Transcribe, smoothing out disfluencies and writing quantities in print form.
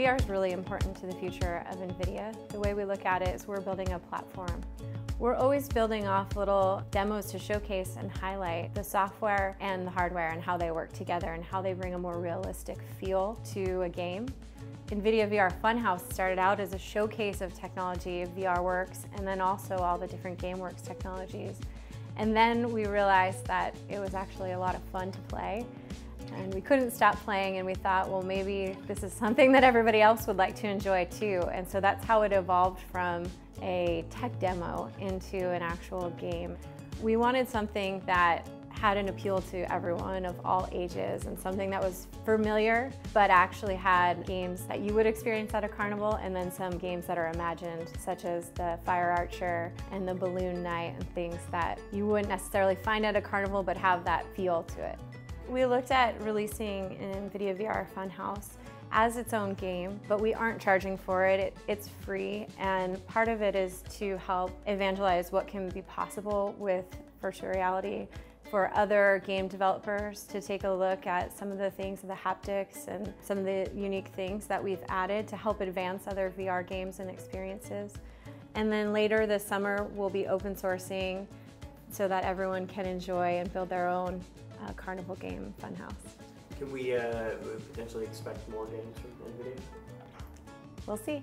VR is really important to the future of NVIDIA. The way we look at it is we're building a platform. We're always building off little demos to showcase and highlight the software and the hardware and how they work together and how they bring a more realistic feel to a game. NVIDIA VR Funhouse started out as a showcase of technology, of VRWorks, and then also all the different GameWorks technologies. And then we realized that it was actually a lot of fun to play. And we couldn't stop playing, and we thought, well, maybe this is something that everybody else would like to enjoy too. And so that's how it evolved from a tech demo into an actual game. We wanted something that had an appeal to everyone of all ages, and something that was familiar but actually had games that you would experience at a carnival, and then some games that are imagined, such as the Fire Archer and the Balloon Knight, and things that you wouldn't necessarily find at a carnival but have that feel to it. We looked at releasing an NVIDIA VR Funhouse as its own game, but we aren't charging for it. It's free, and part of it is to help evangelize what can be possible with virtual reality for other game developers to take a look at some of the things, the haptics and some of the unique things that we've added to help advance other VR games and experiences. And then later this summer, we'll be open sourcing so that everyone can enjoy and build their own carnival game Funhouse. Can we potentially expect more games from NVIDIA? We'll see.